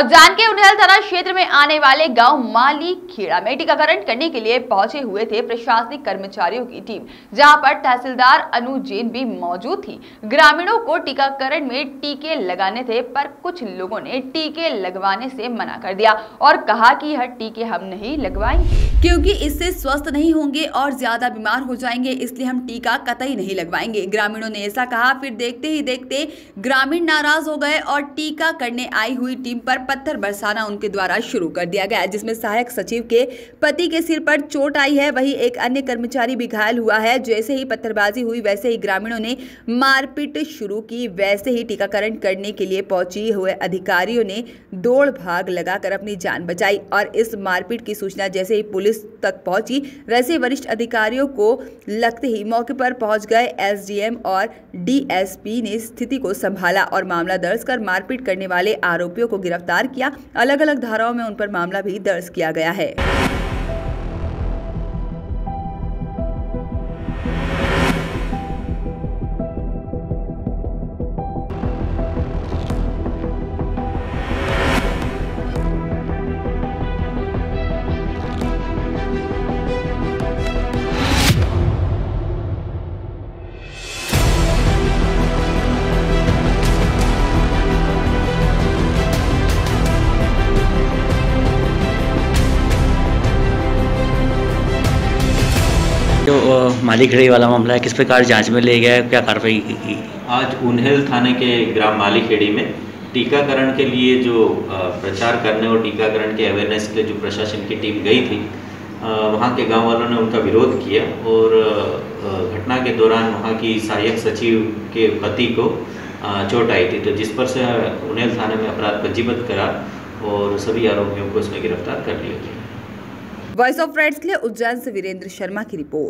उज्जैन के उन्हेल थाना क्षेत्र में आने वाले गांव माली खेड़ा में टीकाकरण करने के लिए पहुंचे हुए थे प्रशासनिक कर्मचारियों की टीम, जहां पर तहसीलदार अनुजीन भी मौजूद थी। ग्रामीणों को टीकाकरण में टीके लगाने थे, पर कुछ लोगों ने टीके लगवाने से मना कर दिया और कहा कि यह टीके हम नहीं लगवाएंगे क्योंकि इससे स्वस्थ नहीं होंगे और ज्यादा बीमार हो जाएंगे, इसलिए हम टीका कतई नहीं लगवाएंगे। ग्रामीणों ने ऐसा कहा। फिर देखते ही देखते ग्रामीण नाराज हो गए और टीका करने आई हुई टीम पर पत्थर बरसाना उनके द्वारा शुरू कर दिया गया, जिसमें सहायक सचिव के पति के सिर पर चोट आई है, वहीं एक अन्य कर्मचारी भी घायल हुआ है। जैसे ही पत्थरबाजी हुई वैसे ही ग्रामीणों ने मारपीट शुरू की। वैसे ही टीकाकरण करने के लिए पहुंचे हुए अधिकारियों ने दौड़ भाग लगाकर अपनी जान बचाई और इस मारपीट की सूचना जैसे ही पुलिस तक पहुंची वैसे वरिष्ठ अधिकारियों को लगते ही मौके पर पहुंच गए। एसडीएम और डीएसपी ने स्थिति को संभाला और मामला दर्ज कर मारपीट करने वाले आरोपियों को गिरफ्तार किया। अलग अलग धाराओं में उन पर मामला भी दर्ज किया गया है। जो माली खेड़ा वाला मामला है, किस प्रकार जांच में ले गया, क्या कार्रवाई की? आज उन्हेल थाने के ग्राम माली खेड़ी में टीकाकरण के लिए जो प्रचार करने और टीकाकरण के अवेयरनेस के लिए जो प्रशासन की टीम गई थी, वहां के गांव वालों ने उनका विरोध किया और घटना के दौरान वहां की सहायक सचिव के पति को चोट आई थी, तो जिस पर से उन्हेल थाने में अपराध पंजीबद्ध करार और सभी आरोपियों को उसमें गिरफ्तार कर लिया गया। वॉइस ऑफ राइट्स के लिए उज्जैन से वीरेंद्र शर्मा की रिपोर्ट।